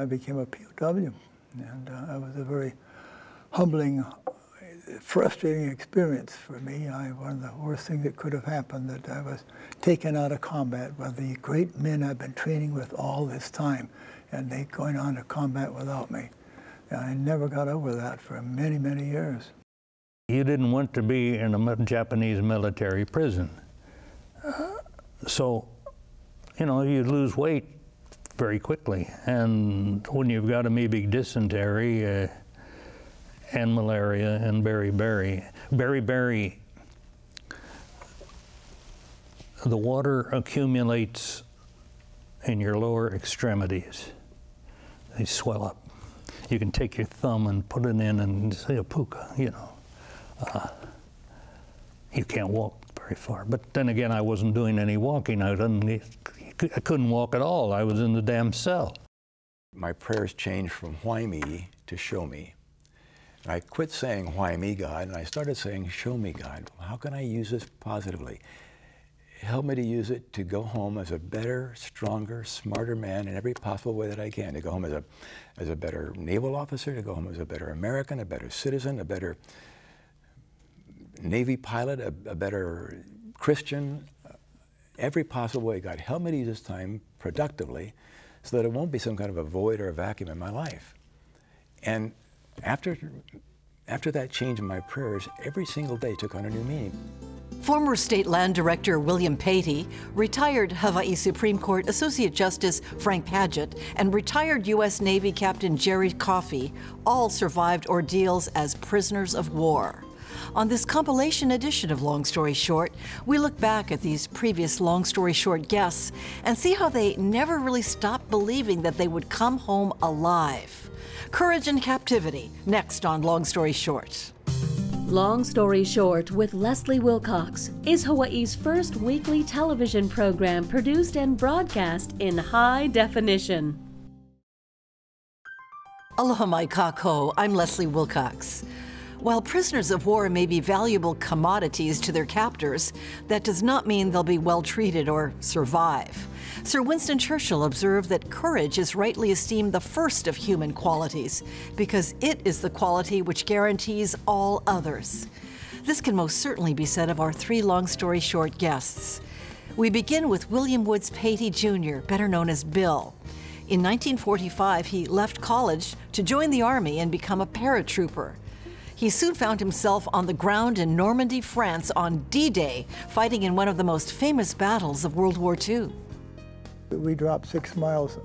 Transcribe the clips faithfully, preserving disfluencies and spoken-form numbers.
I became a P O W, and uh, it was a very humbling, frustrating experience for me. I, one of the worst things that could have happened, that I was taken out of combat by the great men I've been training with all this time, and they going on to combat without me. And I never got over that for many, many years. You didn't want to be in a Japanese military prison. Uh, so, you know, you lose weight very quickly, and when you've got amoebic dysentery uh, and malaria and beriberi, beriberi, the water accumulates in your lower extremities. They swell up. You can take your thumb and put it in and say a puka, you know. Uh, you can't walk very far. But then again, I wasn't doing any walking. I didn't, I couldn't walk at all. I was in the damn cell. My prayers changed from why me to show me. And I quit saying why me, God, and I started saying show me, God. How can I use this positively? Help me to use it to go home as a better, stronger, smarter man in every possible way that I can. To go home as a, as a better naval officer, to go home as a better American, a better citizen, a better Navy pilot, a, a better Christian. Every possible way, God, help me to use this time productively so that it won't be some kind of a void or a vacuum in my life. And after, after that change in my prayers, every single day took on a new meaning. Former State Land Director William Paty, retired Hawaii Supreme Court Associate Justice Frank Padgett, and retired U S Navy Captain Jerry Coffee all survived ordeals as prisoners of war. On this compilation edition of Long Story Short, we look back at these previous Long Story Short guests and see how they never really stopped believing that they would come home alive. Courage in Captivity, next on Long Story Short. Long Story Short with Leslie Wilcox is Hawaii's first weekly television program produced and broadcast in high definition. Aloha mai kākou, I'm Leslie Wilcox. While prisoners of war may be valuable commodities to their captors, that does not mean they'll be well treated or survive. Sir Winston Churchill observed that courage is rightly esteemed the first of human qualities because it is the quality which guarantees all others. This can most certainly be said of our three Long Story Short guests. We begin with William Woods Paty, Junior, better known as Bill. In nineteen forty-five, he left college to join the Army and become a paratrooper. He soon found himself on the ground in Normandy, France on D-Day, fighting in one of the most famous battles of World War Two. We dropped six miles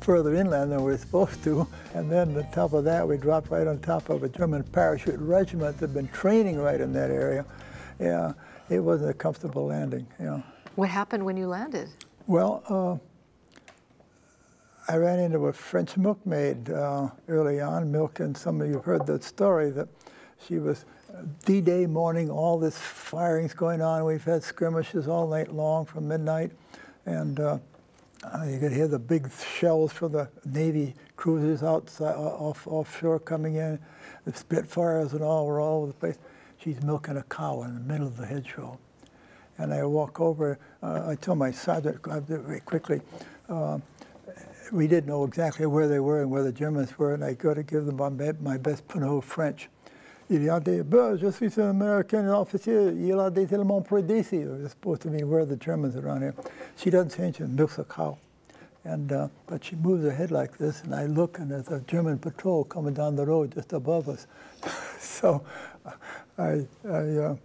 further inland than we were supposed to, and then on top of that, we dropped right on top of a German parachute regiment that had been training right in that area. Yeah, it wasn't a comfortable landing, yeah. What happened when you landed? Well, uh, I ran into a French milkmaid uh, early on, Milk, and some of you have heard that story that she was D-Day morning, all this firing's going on. We've had skirmishes all night long from midnight, and uh, you could hear the big shells from the Navy cruisers outside, off, offshore coming in. The Spitfires and all were all over the place. She's milking a cow in the middle of the hedgerow. And I walk over, uh, I tell my sergeant, I did it very quickly, uh, we didn't know exactly where they were and where the Germans were, and I go to give them my best Punahou French. Il y a des Belges, je suis un American officier, il y a des éléments près d'ici. It's supposed to mean where are the Germans around here. She doesn't say anything, milks a cow. And, uh, but she moves her head like this, and I look, and there's a German patrol coming down the road just above us. So I, I uh,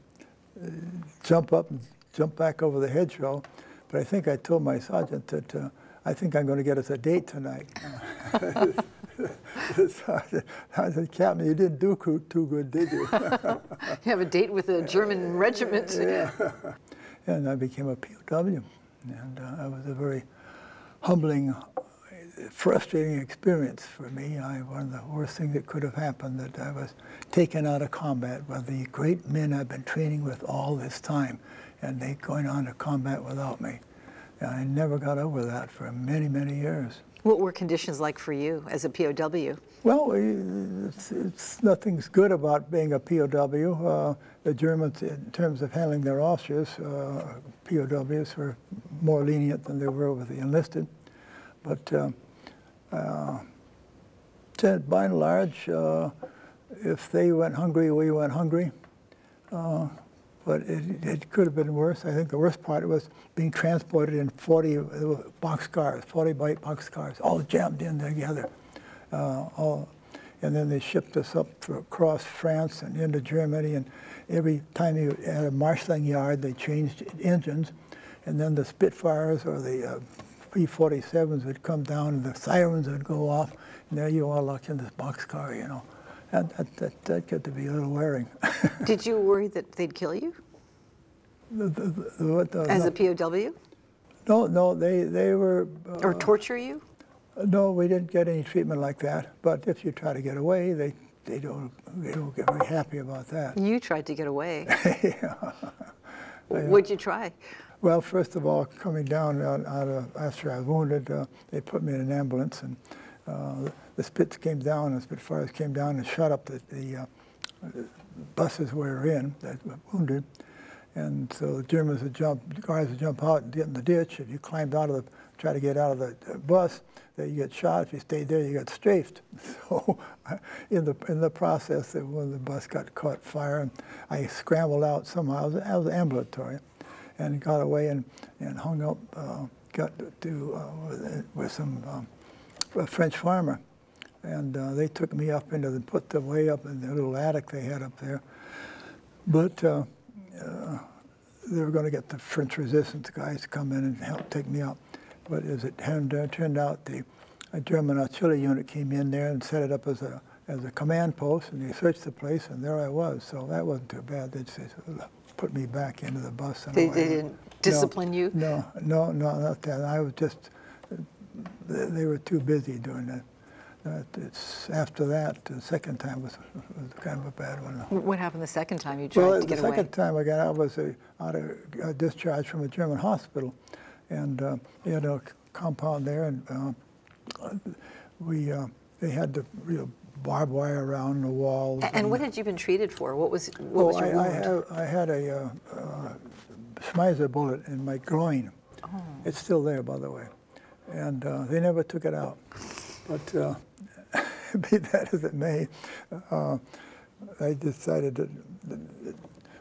jump up and jump back over the hedgerow, but I think I told my sergeant that uh, I think I'm going to get us a date tonight. So I said, Captain, you didn't do too good, did you? You have a date with a German regiment. Yeah. And I became a P O W, and uh, it was a very humbling, frustrating experience for me. I, one of the worst things that could have happened, that I was taken out of combat by the great men I've been training with all this time, and they going on to combat without me. And I never got over that for many, many years. What were conditions like for you as a P O W? Well, it's, it's, nothing's good about being a P O W. Uh, the Germans, in terms of handling their officers, uh, P O Ws were more lenient than they were with the enlisted. But uh, Uh, by and large, uh, if they went hungry, we went hungry. Uh, but it, it could have been worse. I think the worst part was being transported in forty boxcars, forty-byte boxcars, all jammed in together. Uh, all, and then they shipped us up for, across France and into Germany. And every time you had a marshalling yard, they changed engines. And then the Spitfires or the uh, P forty-sevens would come down, and the sirens would go off. And there you are locked in this boxcar, you know. That, that, that, that got to be a little wearing. Did you worry that they'd kill you? The, the, the, what, uh, As no. a P O W? No, no, they, they were... Uh, or torture you? No, we didn't get any treatment like that. But if you try to get away, they, they, don't, they don't get very happy about that. You tried to get away. Yeah. What'd you try? Well, first of all, coming down out, out of, after I was wounded, uh, they put me in an ambulance. and. Uh, the Spits came down, the Spitfires came down and shot up the, the, uh, the buses we were in that were wounded. And so the Germans would jump, the guards would jump out and get in the ditch. If you climbed out of the, try to get out of the bus, then you get shot. If you stayed there, you got strafed. So in the in the process, the, when the bus got caught fire, and I scrambled out somehow. I was, I was ambulatory, and got away and, and hung up, uh, got to uh, with, with some. Um, A French farmer, and uh, they took me up into the, put the way up in the little attic they had up there. But uh, uh, they were going to get the French resistance guys to come in and help take me out. But as it turned out, the a German artillery unit came in there and set it up as a as a command post, and they searched the place, and there I was. So that wasn't too bad. They just put me back into the bus. And they, they didn't discipline no, you? No, no, no, not that. I was just. They were too busy doing that. It's after that, the second time was, was kind of a bad one. What happened the second time you tried well, to get away? Well, the second time I got out was a, out of a discharge from a German hospital, and uh, they had a compound there, and uh, we uh, they had the you know, barbed wire around the walls. And, and what had you been treated for? What was what oh, was your I, wound? I, I had a uh, uh, Schmeisser bullet in my groin. Oh. It's still there, by the way. And uh, they never took it out. But uh, be that as it may, uh, I decided that, that, that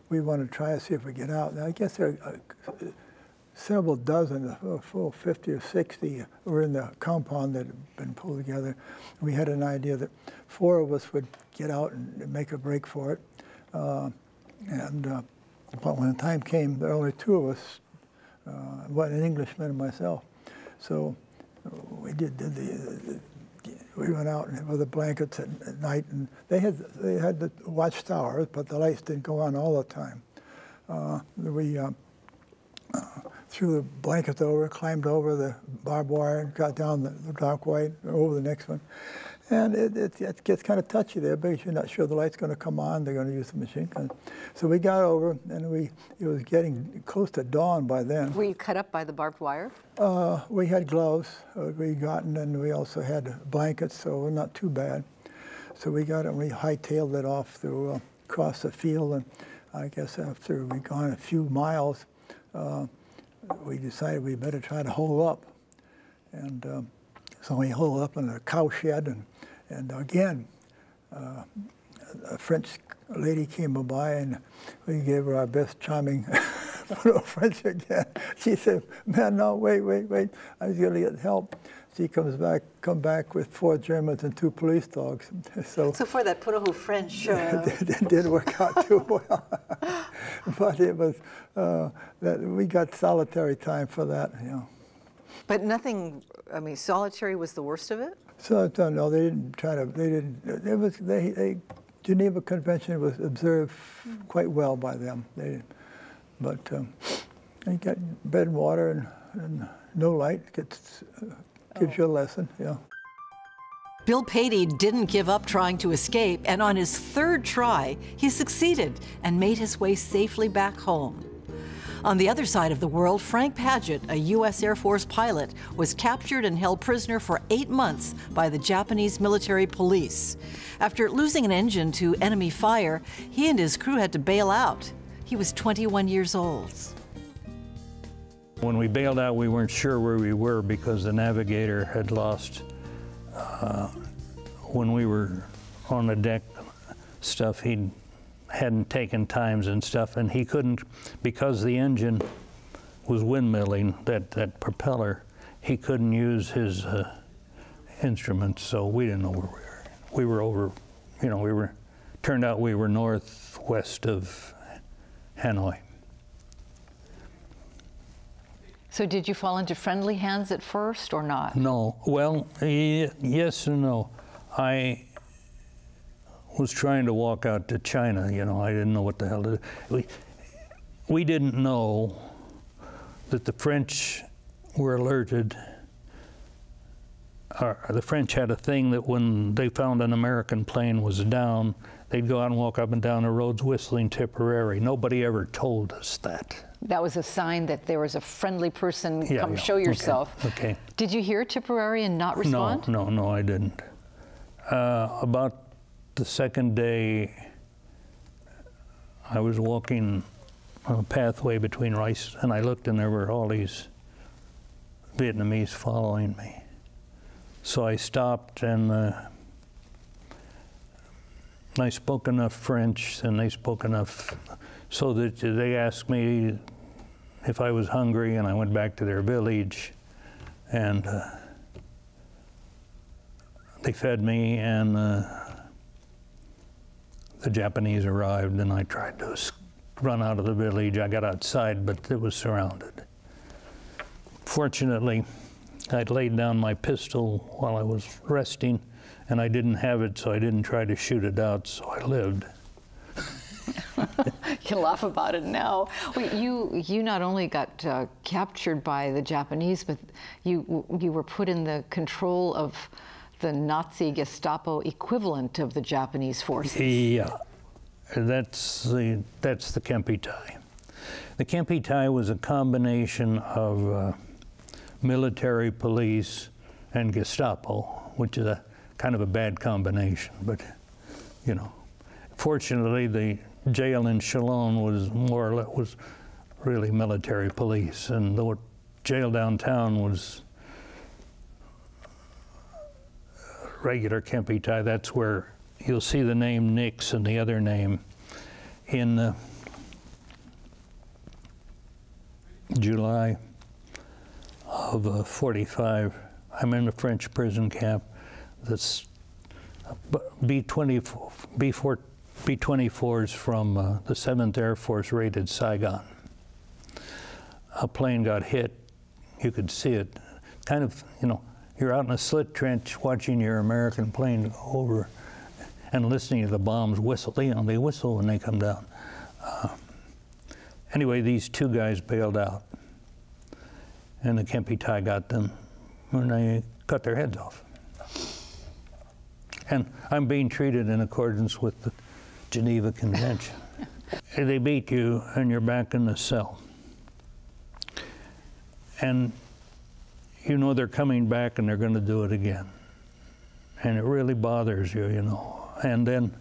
we want to try to see if we get out. Now, I guess there are uh, several dozen, a full fifty or sixty were in the compound that had been pulled together. We had an idea that four of us would get out and make a break for it. Uh, and uh, but when the time came, there were only two of us, uh, an Englishman and myself. So we did, did the, the, we went out with the blankets at, at night, and they had they had the watchtowers, but the lights didn't go on all the time. Uh, we uh, uh, threw the blankets over, climbed over the barbed wire, and got down the, the dockway over the next one. And it, it, it gets kind of touchy there because you're not sure the light's going to come on. They're going to use the machine gun. So we got over, and we it was getting close to dawn by then. Were you cut up by the barbed wire? Uh, we had gloves uh, we gotten, and we also had blankets, so we're not too bad. So we got it, and we hightailed it off through uh, across the field. And I guess after we'd gone a few miles, uh, we decided we better try to hole up, and. Um, So we holed up in a cow shed, and, and again, uh, a French lady came by, and we gave her our best charming French again. She said, man, no, wait, wait, wait, I was going to get help. She comes back, come back with four Germans and two police dogs. So, so for that Poroho French... Uh... it didn't work out too well. But it was, uh, that we got solitary time for that, you know. But nothing. I mean, solitary was the worst of it. So no, they didn't try to. They didn't. It was they. they Geneva Convention was observed quite well by them. They, but um, they got bread and water and, and no light. Gets uh, gives oh. you a lesson. Yeah. Bill Paty didn't give up trying to escape, and on his third try, he succeeded and made his way safely back home. On the other side of the world, Frank Padgett, a U S Air Force pilot, was captured and held prisoner for eight months by the Japanese military police. After losing an engine to enemy fire, he and his crew had to bail out. He was twenty-one years old. When we bailed out, we weren't sure where we were because the navigator had lost uh, when we were on the deck stuff, he hadn't taken times and stuff, and he couldn't, because the engine was windmilling, that, that propeller, he couldn't use his uh, instruments, so we didn't know where we were. We were over, you know, we were, turned out we were northwest of Hanoi. So did you fall into friendly hands at first or not? No. Well, e yes and no. I was trying to walk out to China, you know, I didn't know what the hell to do. We, we didn't know that the French were alerted. Or the French had a thing that when they found an American plane was down, they'd go out and walk up and down the roads whistling Tipperary. Nobody ever told us that. That was a sign that there was a friendly person, yeah, come yeah. show yourself. Okay, okay. Did you hear Tipperary and not respond? No, no, no, I didn't. Uh, about the second day, I was walking on a pathway between rice, and I looked and there were all these Vietnamese following me. So I stopped, and uh, I spoke enough French, and they spoke enough so that they asked me if I was hungry, and I went back to their village, and uh, they fed me, and uh, the Japanese arrived, and I tried to run out of the village. I got outside, but it was surrounded. Fortunately, I'd laid down my pistol while I was resting, and I didn't have it, so I didn't try to shoot it out, so I lived. You can laugh about it now. Wait, you you not only got uh, captured by the Japanese, but you you were put in the control of the Nazi Gestapo equivalent of the Japanese forces. Yeah, that's the that's the Kempeitai. The Kempeitai was a combination of uh, military police and Gestapo, which is a kind of a bad combination, but you know, fortunately the jail in Shalom was more or less was really military police, and the jail downtown was regular Kempeitai. That's where you'll see the name Nix and the other name. In uh, July of uh, forty-five, I'm in the French prison camp. This B twenty-fours from uh, the seventh Air Force raided Saigon. A plane got hit. You could see it. Kind of, you know, you're out in a slit trench watching your American plane go over and listening to the bombs whistle. They, you know, they whistle when they come down. Uh, anyway, these two guys bailed out, and the Kempeitai got them, and they cut their heads off. And I'm being treated in accordance with the Geneva Convention. They beat you, and you're back in the cell. And you know they're coming back, and they're going to do it again. And it really bothers you, you know. And then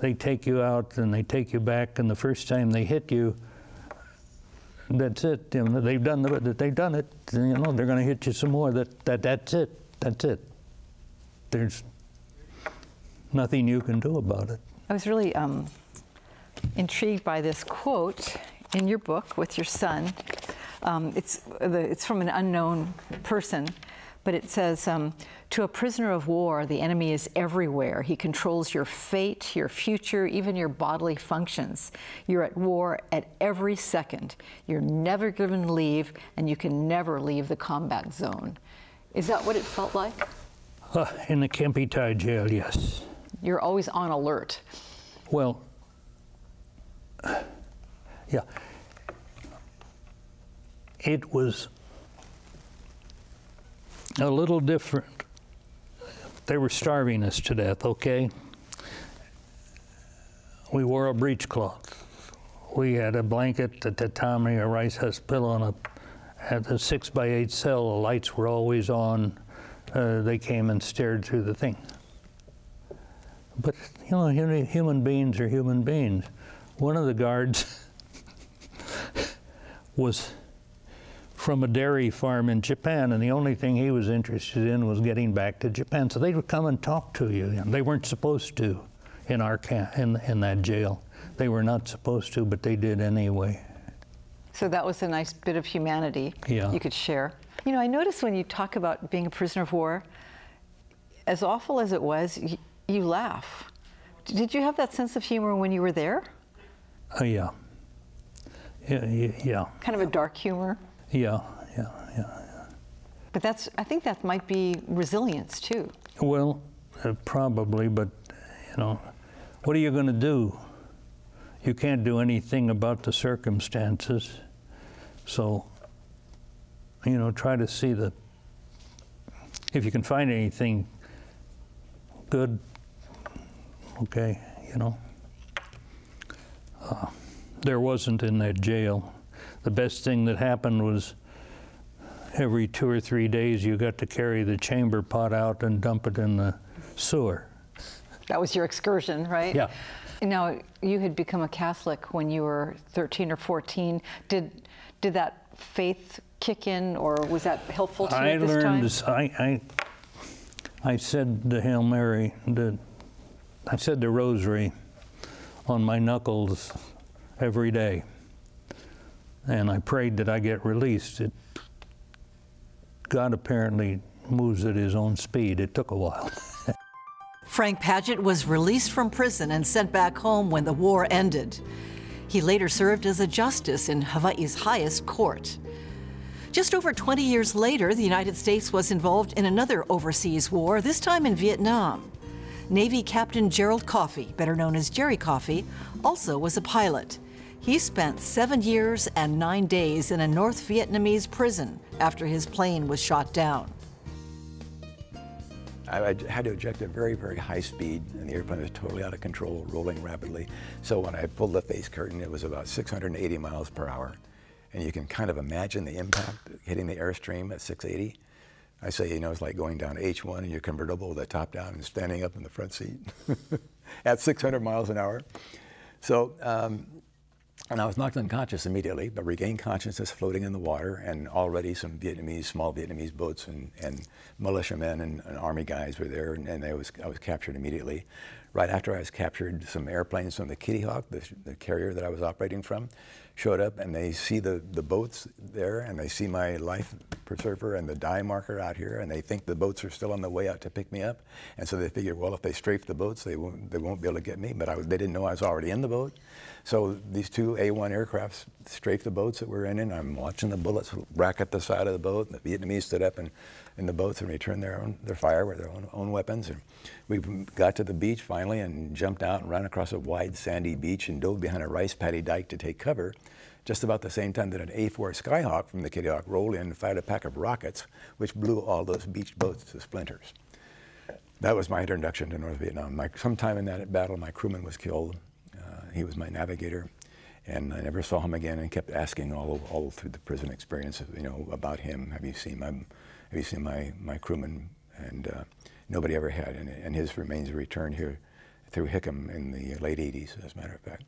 they take you out, and they take you back, and the first time they hit you, that's it. You know, they've done the, they've done it. You know, they're going to hit you some more. That, that, that's it. That's it. There's nothing you can do about it. I was really um, intrigued by this quote in your book with your son. Um, it's, the, it's from an unknown person, but it says, um, to a prisoner of war, the enemy is everywhere. He controls your fate, your future, even your bodily functions. You're at war at every second. You're never given leave, and you can never leave the combat zone. Is that what it felt like? Uh, in the Kempeitai jail, yes. You're always on alert. Well, yeah. It was a little different. They were starving us to death, okay? We wore a breechcloth. We had a blanket, a tatami, a rice house pillow, and a, at a six by eight cell, the lights were always on. Uh, they came and stared through the thing. But, you know, human beings are human beings. One of the guards was from a dairy farm in Japan, and the only thing he was interested in was getting back to Japan. So they would come and talk to you. And they weren't supposed to in our camp, in, in that jail. They were not supposed to, but they did anyway. So that was a nice bit of humanity yeah. you could share. You know, I noticed when you talk about being a prisoner of war, as awful as it was, you, you laugh. Did you have that sense of humor when you were there? Uh, yeah. Yeah, yeah, yeah. Kind of a dark humor? Yeah, yeah, yeah, yeah. But that's, I think that might be resilience, too. Well, uh, probably, but, you know, what are you going to do? You can't do anything about the circumstances. So, you know, try to see the, if you can find anything good, okay, you know. Uh, there wasn't in that jail. The best thing that happened was every two or three days you got to carry the chamber pot out and dump it in the sewer. That was your excursion, right? Yeah. Now, you had become a Catholic when you were thirteen or fourteen. Did, did that faith kick in, or was that helpful to I you this learned time? This, I, I, I said the Hail Mary, the, I said the rosary on my knuckles every day. And I prayed that I get released. It, God apparently moves at his own speed. It took a while. Frank Padgett was released from prison and sent back home when the war ended. He later served as a justice in Hawaii's highest court. Just over twenty years later, the United States was involved in another overseas war, this time in Vietnam. Navy Captain Gerald Coffee, better known as Jerry Coffee, also was a pilot. He spent seven years and nine days in a North Vietnamese prison after his plane was shot down. I had to eject at very, very high speed, and the airplane was totally out of control, rolling rapidly. So when I pulled the face curtain, it was about six hundred eighty miles per hour. And you can kind of imagine the impact hitting the airstream at six eighty. I say, you know, it's like going down H one in your convertible with the top down and standing up in the front seat at six hundred miles an hour. So, um, and I was knocked unconscious immediately, but regained consciousness floating in the water, and already some Vietnamese, small Vietnamese boats and, and militiamen and, and army guys were there, and, and I, was, I was captured immediately. Right after I was captured, some airplanes from the Kitty Hawk, the, the carrier that I was operating from, showed up, and they see the, the boats there, and they see my life preserver and the dye marker out here, and they think the boats are still on the way out to pick me up. And so they figured, well, if they strafe the boats, they won't, they won't be able to get me, but I, they didn't know I was already in the boat. So these two A one aircrafts strafed the boats that we're in, and I'm watching the bullets rack at the side of the boat. And the Vietnamese stood up and in the boats and returned their own their fire with their own, own weapons. And we got to the beach finally and jumped out and ran across a wide sandy beach and dove behind a rice paddy dike to take cover. Just about the same time that an A four Skyhawk from the Kitty Hawk rolled in and fired a pack of rockets, which blew all those beach boats to splinters. That was my introduction to North Vietnam. My, sometime in that battle, my crewman was killed. He was my navigator, and I never saw him again, and kept asking all, all through the prison experience, you know, about him. Have you seen my, have you seen my, my crewman? And uh, nobody ever had, and, and his remains returned here through Hickam in the late eighties, as a matter of fact.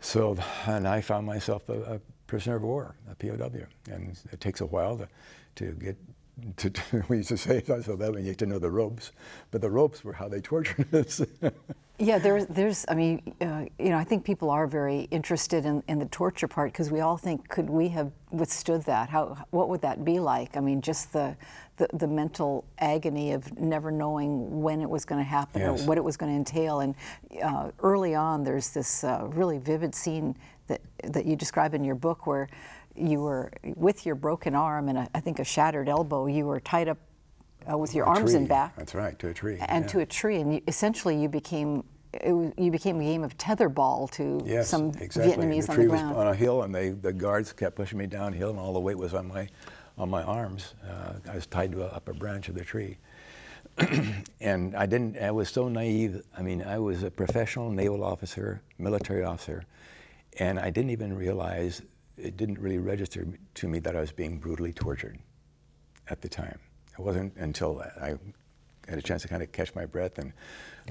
So, and I found myself a, a prisoner of war, a P O W, and it takes a while to, to get To, to, we used to say, I so bad when you get to know the ropes, but the ropes were how they tortured us. Yeah, there's, there's, I mean, uh, you know, I think people are very interested in, in the torture part, because we all think, could we have withstood that? How, what would that be like? I mean, just the, the, the mental agony of never knowing when it was going to happen, yes, or what it was going to entail. And uh, early on, there's this uh, really vivid scene that, that you describe in your book where you were with your broken arm and a, I think a shattered elbow. You were tied up uh, with your a arms tree. and back. That's right, to a tree. And yeah. to a tree, and you, essentially you became it was, you became a game of tetherball to yes, some exactly. Vietnamese the on the ground. Was on a hill, and they the guards kept pushing me downhill, and all the weight was on my on my arms. Uh, I was tied to a, up a branch of the tree, and I didn't. I was so naive. I mean, I was a professional naval officer, military officer, and I didn't even realize. It didn't really register to me that I was being brutally tortured at the time. It wasn't until I had a chance to kind of catch my breath and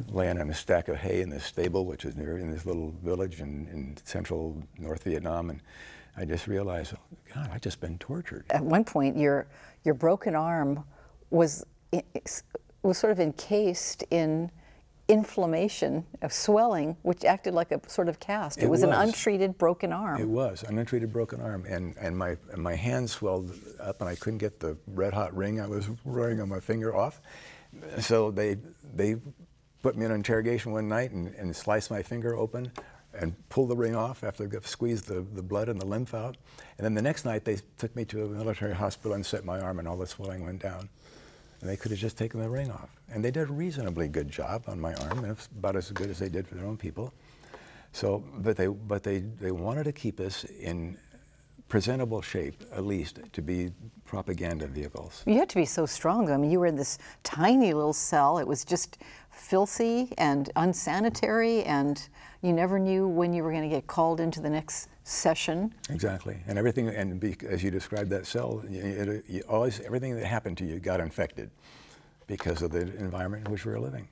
land on a stack of hay in this stable, which is near in this little village in, in central North Vietnam. And I just realized, oh, God, I've just been tortured. At one point, your your broken arm was was sort of encased in inflammation, of swelling, which acted like a sort of cast. It, it was, was an untreated broken arm. It was an untreated broken arm, and and my and my hand swelled up, and I couldn't get the red hot ring I was wearing on my finger off. So they they put me in an interrogation one night and, and sliced my finger open and pulled the ring off after they squeezed the, the blood and the lymph out. And then the next night they took me to a military hospital and set my arm, and all the swelling went down. And they could have just taken the ring off. And they did a reasonably good job on my arm, and it was about as good as they did for their own people. So, but they, but they, they wanted to keep us in presentable shape, at least, to be propaganda vehicles. You had to be so strong. I mean, you were in this tiny little cell. It was just filthy and unsanitary, and you never knew when you were going to get called into the next session. Exactly, and everything, and be, as you described that cell, you, it, you always, everything that happened to you got infected because of the environment in which we were living.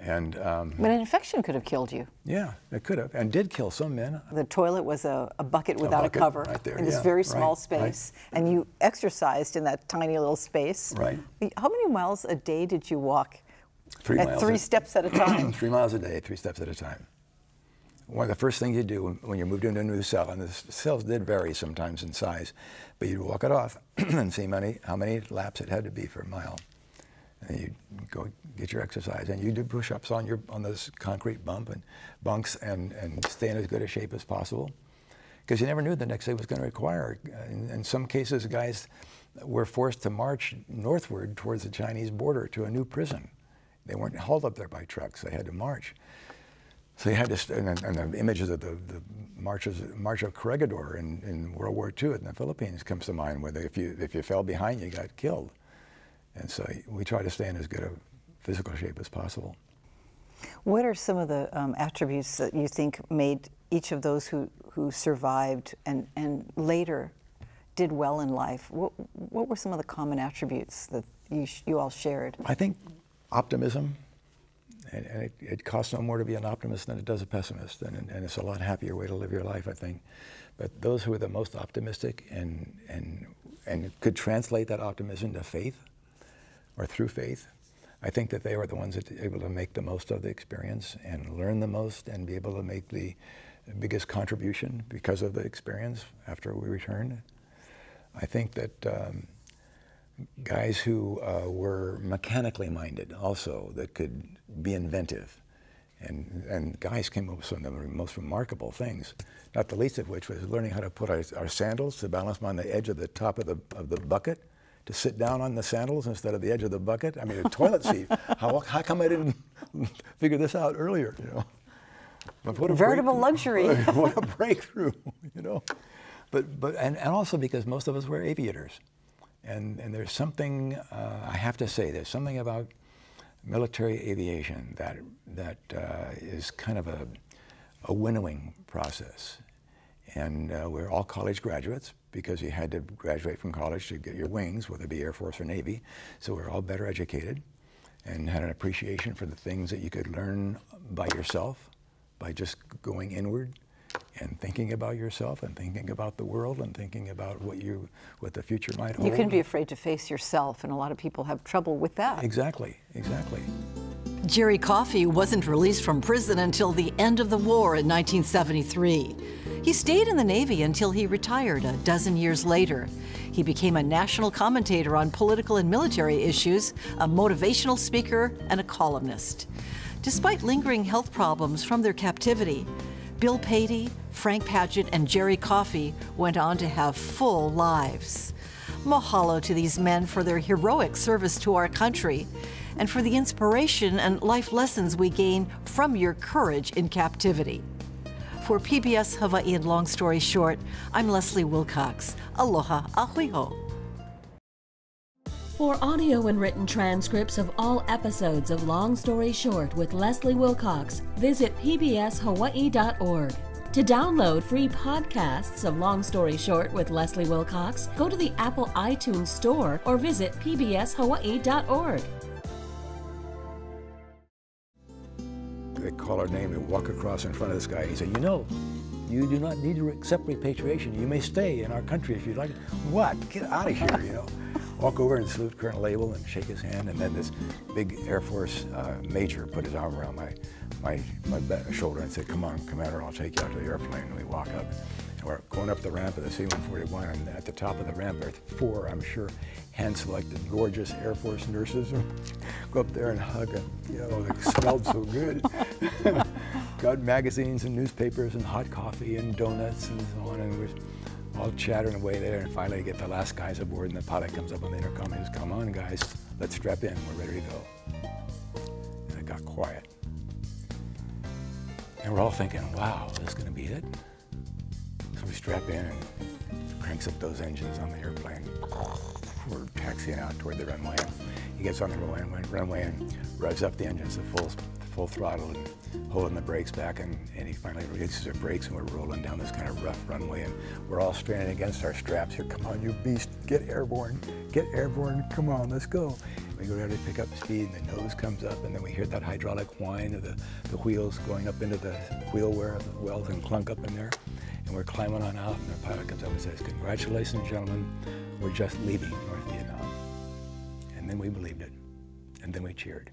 And, um, but an infection could have killed you. Yeah, it could have, and did kill some men. The toilet was a, a bucket without a, bucket, a cover right there, in this yeah, very small right, space, right. And you exercised in that tiny little space. Right. How many miles a day did you walk? Three at miles. Three a, steps at a time. Three miles a day, three steps at a time. One of the first things you do when, when you moved into a new cell, and the cells did vary sometimes in size, but you'd walk it off and see many, how many laps it had to be for a mile. And you go get your exercise, and you do push-ups on your on this concrete bump and bunks, and and stay in as good a shape as possible, because you never knew the next day was going to require. In, in some cases, guys were forced to march northward towards the Chinese border to a new prison. They weren't hauled up there by trucks; they had to march. So you had to, and, and the images of the, the marches, march of Corregidor in, in World War Two in the Philippines comes to mind, where they, if you if you fell behind, you got killed. And so we try to stay in as good a physical shape as possible. What are some of the um, attributes that you think made each of those who, who survived and, and later did well in life? What, what were some of the common attributes that you, sh you all shared? I think optimism, and, and it, it costs no more to be an optimist than it does a pessimist, and, and it's a lot happier way to live your life, I think. But those who were the most optimistic and, and, and could translate that optimism to faith, or through faith, I think that they were the ones that were able to make the most of the experience and learn the most and be able to make the biggest contribution because of the experience after we returned. I think that um, guys who uh, were mechanically minded also, that could be inventive, and, and guys came up with some of the most remarkable things, not the least of which was learning how to put our, our sandals, to balance them on the edge of the top of the, of the bucket, to sit down on the sandals instead of the edge of the bucket. I mean, a toilet seat. How, how come I didn't figure this out earlier, you know? But what a veritable luxury. What a breakthrough, you know? But, but and, and also because most of us were aviators. And, and there's something, uh, I have to say, there's something about military aviation that, that uh, is kind of a, a winnowing process. And uh, we're all college graduates, because you had to graduate from college to get your wings, whether it be Air Force or Navy. So we were all better educated and had an appreciation for the things that you could learn by yourself, by just going inward and thinking about yourself and thinking about the world and thinking about what you, what the future might hold. You couldn't be afraid to face yourself, and a lot of people have trouble with that. Exactly, exactly. Jerry Coffee wasn't released from prison until the end of the war in nineteen seventy-three. He stayed in the Navy until he retired a dozen years later. He became a national commentator on political and military issues, a motivational speaker, and a columnist. Despite lingering health problems from their captivity, Bill Paty, Frank Padgett, and Jerry Coffee went on to have full lives. Mahalo to these men for their heroic service to our country, and for the inspiration and life lessons we gain from your courage in captivity. For P B S Hawaii and Long Story Short, I'm Leslie Wilcox. Aloha ahuiho. For audio and written transcripts of all episodes of Long Story Short with Leslie Wilcox, visit P B S Hawaii dot org. To download free podcasts of Long Story Short with Leslie Wilcox, go to the Apple iTunes Store or visit P B S Hawaii dot org. They call our name and walk across in front of this guy. He said, "You know, You do not need to accept repatriation. You may stay in our country if you'd like. What? Get out of here, you know. Walk over and salute Colonel Abel and shake his hand, and then this big Air Force uh, major put his arm around my, my, my shoulder and said, come on, Commander, I'll take you out to the airplane. And we walk up. And we're going up the ramp of the C one forty-one, and at the top of the ramp there are four, I'm sure, hand-selected, gorgeous Air Force nurses. Go up there and hug them. You know, they smelled so good. Got magazines and newspapers and hot coffee and donuts and so on, and we're all chattering away there, and finally get the last guys aboard, and the pilot comes up on the intercom and says, come on guys, let's strap in, we're ready to go. And it got quiet. And we're all thinking, wow, this is gonna be it? So we strap in and cranks up those engines on the airplane. We're taxiing out toward the runway. He gets on the runway and revs up the engines to full, full throttle and holding the brakes back, and, and he finally releases the brakes, and we're rolling down this kind of rough runway, and we're all straining against our straps. Here, come on, you beast, get airborne, get airborne, come on, let's go. We go down to pick up speed, and the nose comes up, and then we hear that hydraulic whine of the, the wheels going up into the wheel wells and clunk up in there, and we're climbing on out, and our pilot comes up and says, congratulations, gentlemen, we're just leaving North Vietnam. And then we believed it, and then we cheered.